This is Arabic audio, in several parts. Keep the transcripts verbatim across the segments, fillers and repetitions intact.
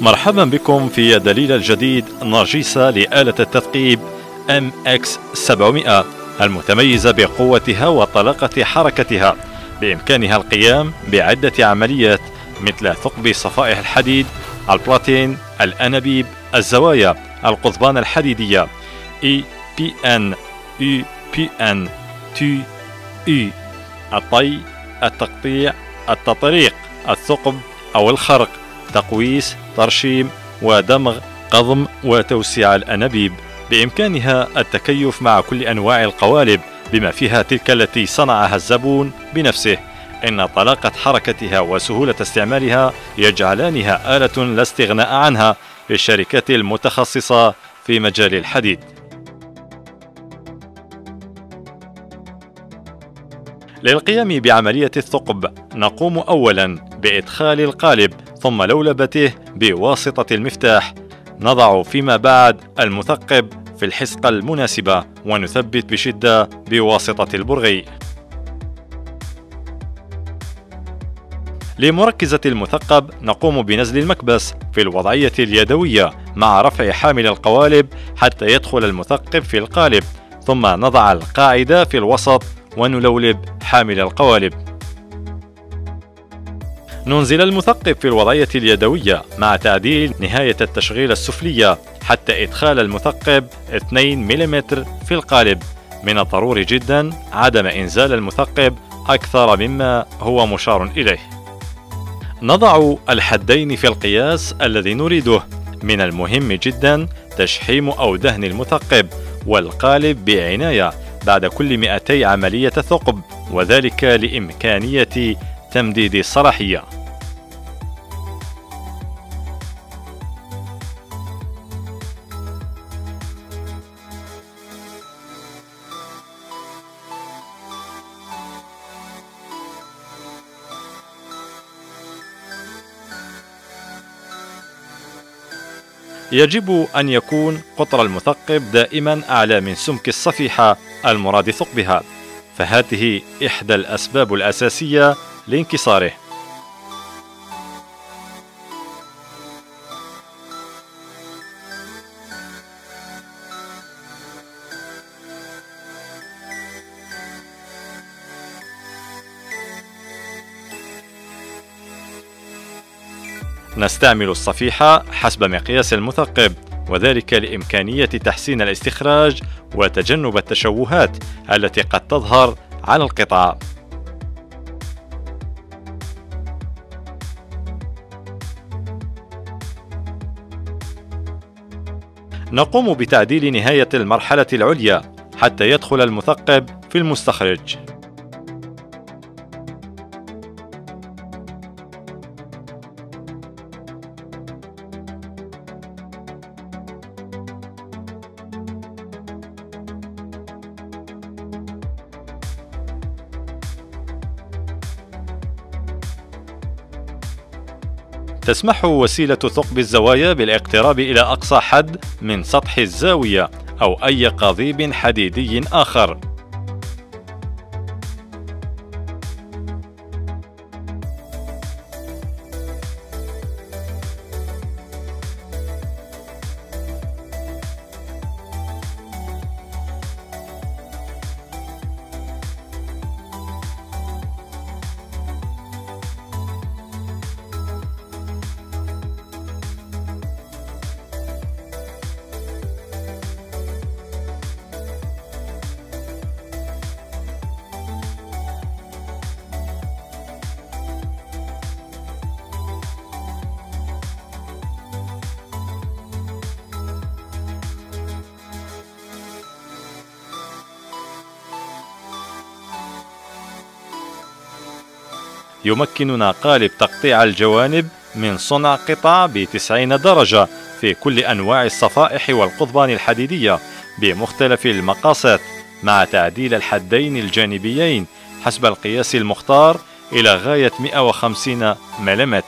مرحبا بكم في دليل الجديد نرجسة لآلة التثقيب إم إكس سبعمئة المتميزة بقوتها وطلاقة حركتها. بإمكانها القيام بعدة عمليات مثل ثقب صفائح الحديد، البلاتين، الأنابيب، الزوايا، القضبان الحديدية إي بي إن، يو بي إن، تي إي، الطي، التقطيع، التطريق، الثقب أو الخرق، تقويس، ترشيم ودمغ، قضم وتوسيع الأنابيب. بإمكانها التكيف مع كل أنواع القوالب بما فيها تلك التي صنعها الزبون بنفسه. إن طلاقة حركتها وسهولة استعمالها يجعلانها آلة لا استغناء عنها للشركات المتخصصة في مجال الحديد. للقيام بعملية الثقب نقوم أولا بإدخال القالب ثم لولبته بواسطة المفتاح. نضع فيما بعد المثقب في الحسقة المناسبة ونثبت بشدة بواسطة البرغي. لمركزة المثقب نقوم بنزل المكبس في الوضعية اليدوية مع رفع حامل القوالب حتى يدخل المثقب في القالب، ثم نضع القاعدة في الوسط ونلولب حامل القوالب. ننزل المثقب في الوضعية اليدوية مع تعديل نهاية التشغيل السفلية حتى إدخال المثقب اثنين ملم في القالب. من الضروري جدا عدم إنزال المثقب أكثر مما هو مشار إليه. نضع الحدين في القياس الذي نريده. من المهم جدا تشحيم أو دهن المثقب والقالب بعناية بعد كل مئتي عملية ثقب، وذلك لإمكانية تمديد الصلاحية. يجب أن يكون قطر المثقب دائما أعلى من سمك الصفيحة المراد ثقبها، فهذه إحدى الأسباب الأساسية لانكساره. نستعمل الصفيحة حسب مقياس المثقب، وذلك لإمكانية تحسين الاستخراج وتجنب التشوهات التي قد تظهر على القطعة. نقوم بتعديل نهاية المرحلة العليا حتى يدخل المثقب في المستخرج. تسمح وسيلة ثقب الزوايا بالاقتراب إلى أقصى حد من سطح الزاوية أو أي قضيب حديدي آخر. يمكننا قالب تقطيع الجوانب من صنع قطع بتسعين درجة في كل أنواع الصفائح والقضبان الحديدية بمختلف المقاسات مع تعديل الحدين الجانبيين حسب القياس المختار إلى غاية مئة وخمسين ملم.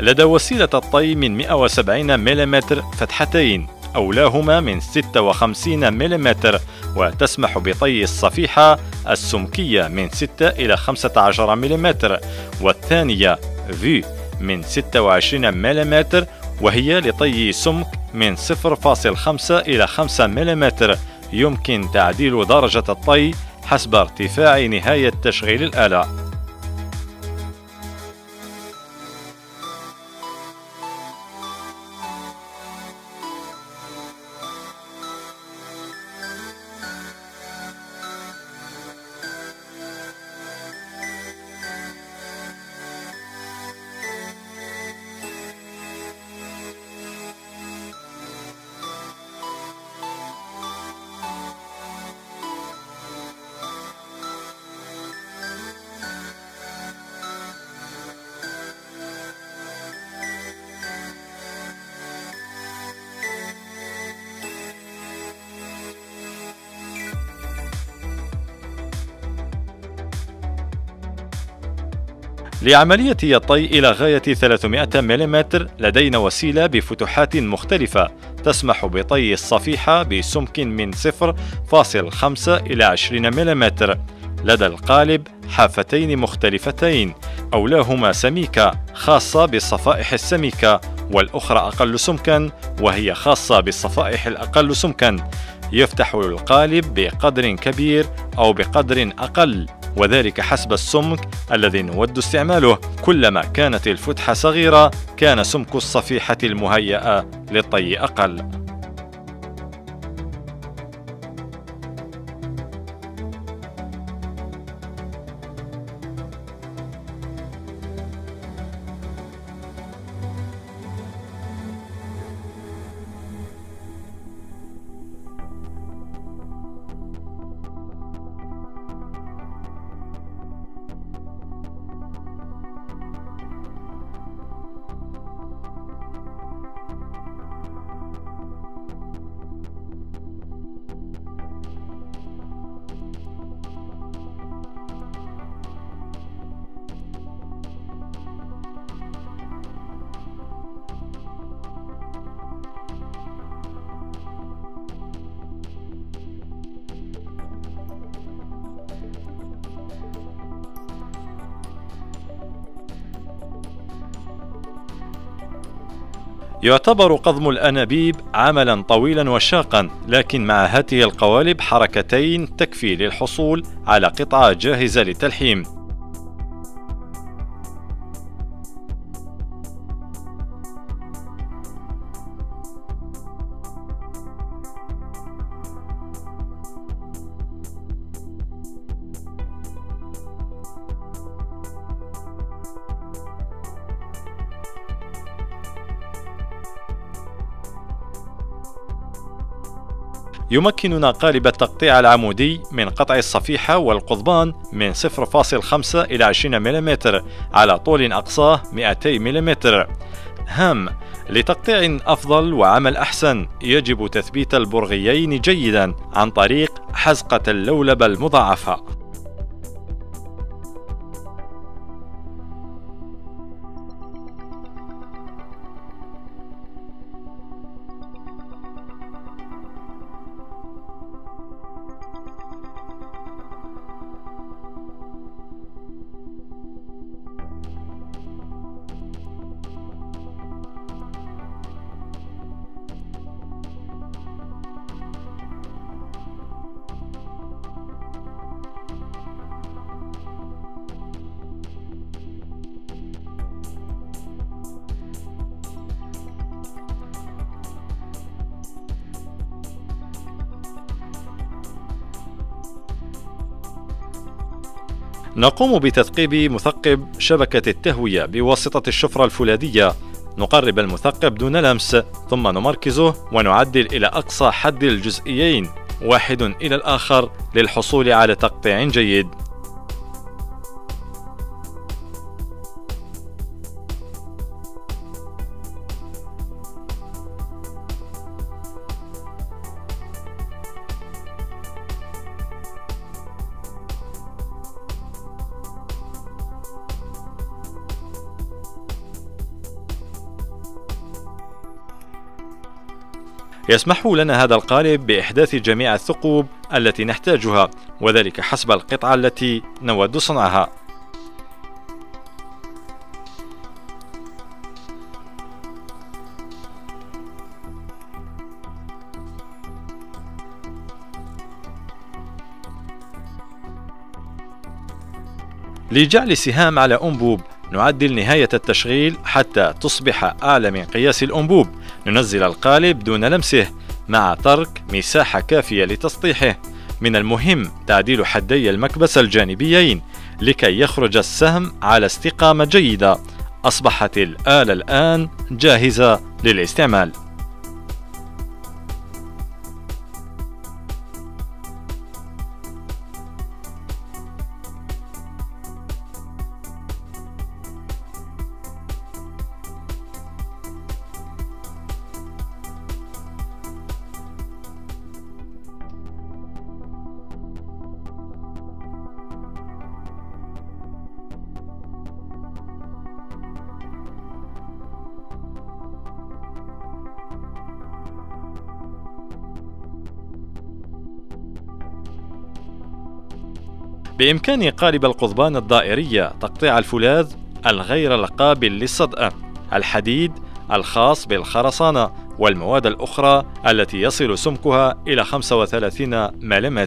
لدى وسيلة الطي من مئة وسبعين ملم فتحتين أولاهما من ستة وخمسين ملم، وتسمح بطي الصفيحة السمكية من ستة إلى خمسة عشر ملم، والثانية في من ستة وعشرين ملم، وهي لطي سمك من صفر فاصل خمسة إلى خمسة ملم. يمكن تعديل درجة الطي حسب ارتفاع نهاية تشغيل الآلة. لعملية الطي إلى غاية ثلاثمئة ملم لدينا وسيلة بفتحات مختلفة تسمح بطي الصفيحة بسمك من صفر فاصل خمسة إلى عشرين ملم. لدى القالب حافتين مختلفتين أولاهما سميكة خاصة بالصفائح السميكة، والأخرى أقل سمكا وهي خاصة بالصفائح الأقل سمكا. يفتح القالب بقدر كبير أو بقدر أقل، وذلك حسب السمك الذي نود استعماله. كلما كانت الفتحة صغيرة كان سمك الصفيحة المهيئة للطي أقل. يعتبر قضم الأنابيب عملا طويلا وشاقا، لكن مع هذه القوالب حركتين تكفي للحصول على قطعة جاهزة للتلحيم. يمكننا قالب التقطيع العمودي من قطع الصفيحة والقضبان من صفر فاصل خمسة إلى عشرين ملم على طول أقصاه مئتي ملم. هام: لتقطيع أفضل وعمل أحسن يجب تثبيت البرغيين جيدا عن طريق حزقة اللولبة المضاعفة. نقوم بتثقيب مثقب شبكة التهوية بواسطة الشفرة الفولاذية. نقرب المثقب دون لمس ثم نمركزه ونعدل إلى أقصى حد الجزئيين واحد إلى الآخر للحصول على تقطيع جيد. يسمح لنا هذا القالب بإحداث جميع الثقوب التي نحتاجها، وذلك حسب القطعة التي نود صنعها. لجعل السهام على أنبوب نعدل نهاية التشغيل حتى تصبح أعلى من قياس الأنبوب. ننزل القالب دون لمسه مع ترك مساحة كافية لتسطيحه. من المهم تعديل حدي المكبس الجانبيين لكي يخرج السهم على استقامة جيدة. أصبحت الآلة الآن جاهزة للاستعمال. بإمكان قالب القضبان الدائرية تقطيع الفولاذ الغير القابل للصدأة، الحديد الخاص بالخرسانة، والمواد الأخرى التي يصل سمكها إلى خمسة وثلاثين ملم.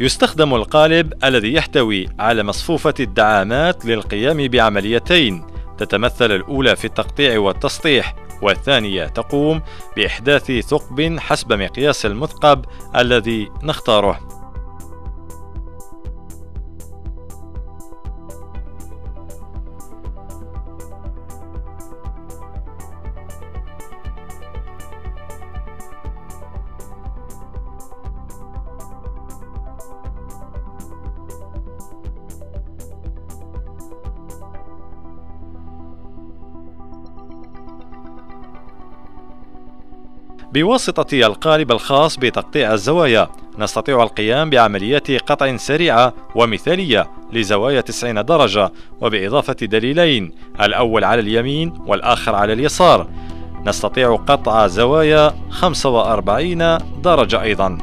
يستخدم القالب الذي يحتوي على مصفوفة الدعامات للقيام بعمليتين، تتمثل الأولى في التقطيع والتسطيح، والثانية تقوم بإحداث ثقب حسب مقياس المثقب الذي نختاره. بواسطة القالب الخاص بتقطيع الزوايا نستطيع القيام بعمليات قطع سريعة ومثالية لزوايا تسعين درجة، وبإضافة دليلين، الأول على اليمين والآخر على اليسار، نستطيع قطع زوايا خمسة وأربعين درجة أيضا.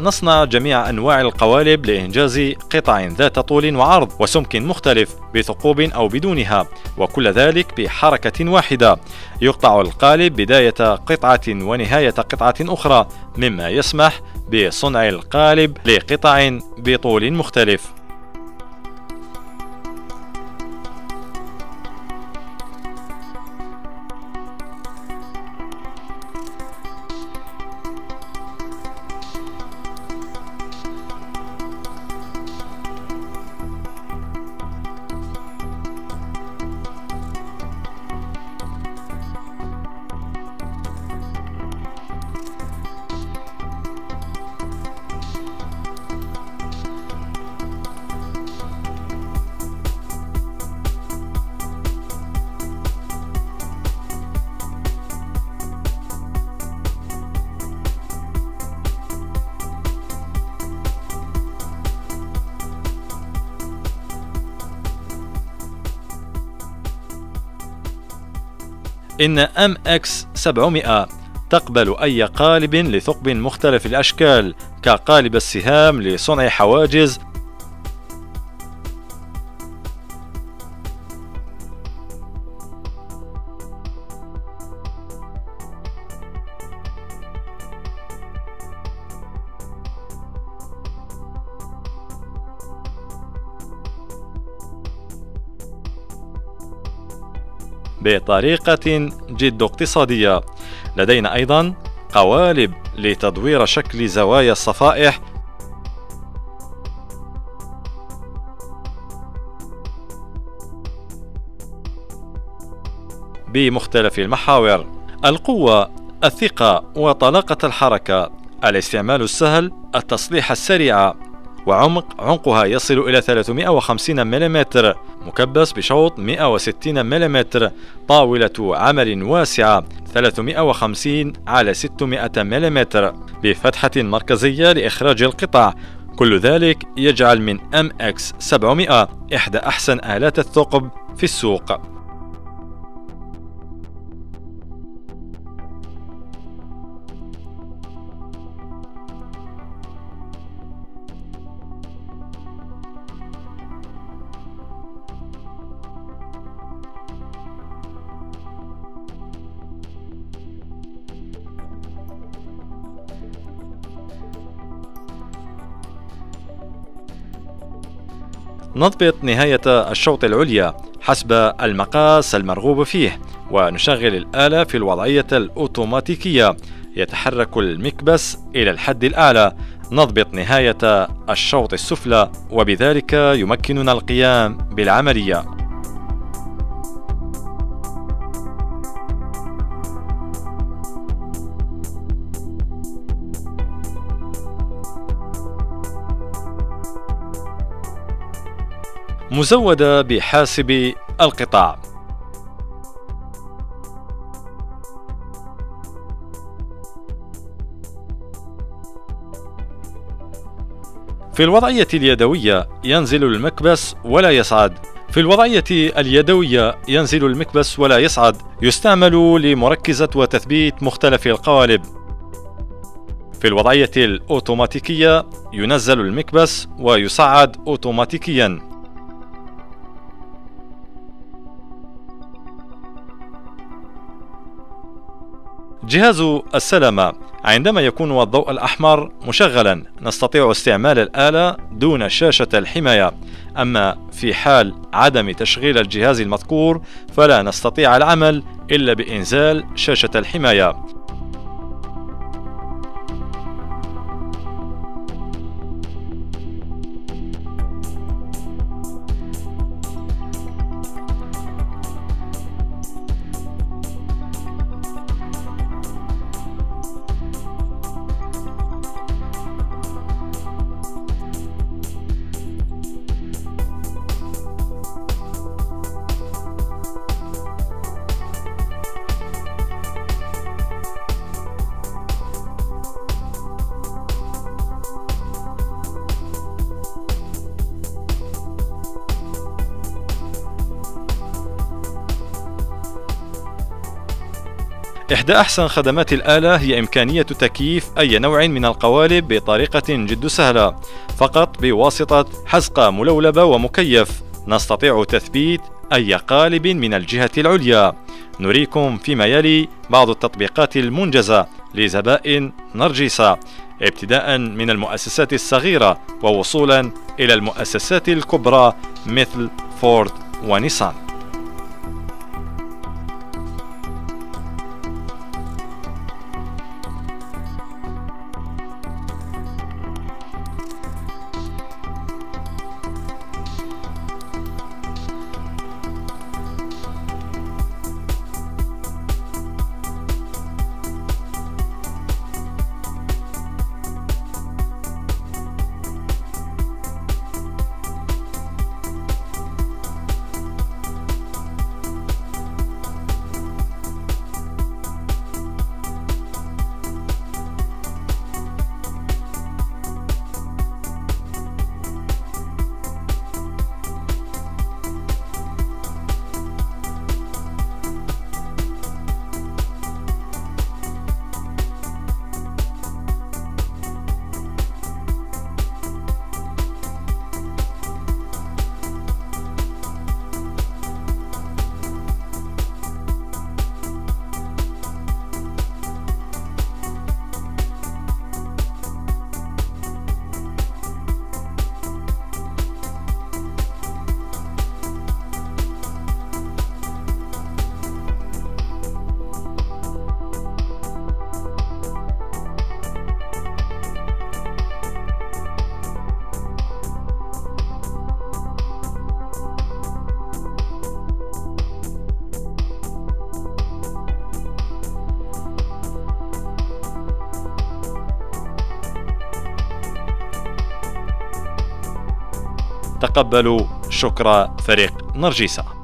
نصنع جميع أنواع القوالب لإنجاز قطع ذات طول وعرض وسمك مختلف بثقوب أو بدونها، وكل ذلك بحركة واحدة. يقطع القالب بداية قطعة ونهاية قطعة أخرى، مما يسمح بصنع القالب لقطع بطول مختلف. إن إم إكس سبعمائة تقبل أي قالب لثقب مختلف الأشكال كقالب السهام لصنع حواجز بطريقة جد اقتصادية. لدينا أيضا قوالب لتدوير شكل زوايا الصفائح بمختلف المحاور. القوة، الثقة وطلاقة الحركة، الاستعمال السهل، التصليح السريعة، وعمق عمقها يصل إلى ثلاثمئة وخمسين ملم، مكبس بشوط مئة وستين ملم، طاولة عمل واسعة ثلاثمئة وخمسين على ستمئة ملم، بفتحة مركزية لإخراج القطع. كل ذلك يجعل من إم إكس سبعمئة إحدى أحسن آلات الثقب في السوق. نضبط نهاية الشوط العليا حسب المقاس المرغوب فيه، ونشغل الآلة في الوضعية الأوتوماتيكية. يتحرك المكبس إلى الحد الأعلى. نضبط نهاية الشوط السفلى، وبذلك يمكننا القيام بالعملية. مزودة بحاسب القطاع. في الوضعية اليدوية ينزل المكبس ولا يصعد. في الوضعية اليدوية ينزل المكبس ولا يصعد. يستعمل لمركزة وتثبيت مختلف القوالب. في الوضعية الأوتوماتيكية ينزل المكبس ويصعد أوتوماتيكياً. جهاز السلامة، عندما يكون الضوء الأحمر مشغلا نستطيع استعمال الآلة دون شاشة الحماية، أما في حال عدم تشغيل الجهاز المذكور فلا نستطيع العمل إلا بإنزال شاشة الحماية. إحدى أحسن خدمات الآلة هي إمكانية تكييف أي نوع من القوالب بطريقة جد سهلة، فقط بواسطة حزقة ملولبة ومكيف نستطيع تثبيت أي قالب من الجهة العليا. نريكم فيما يلي بعض التطبيقات المنجزة لزبائن نرجسة، ابتداء من المؤسسات الصغيرة ووصولا إلى المؤسسات الكبرى مثل فورد ونيسان. تقبلوا شكر فريق نرجسة.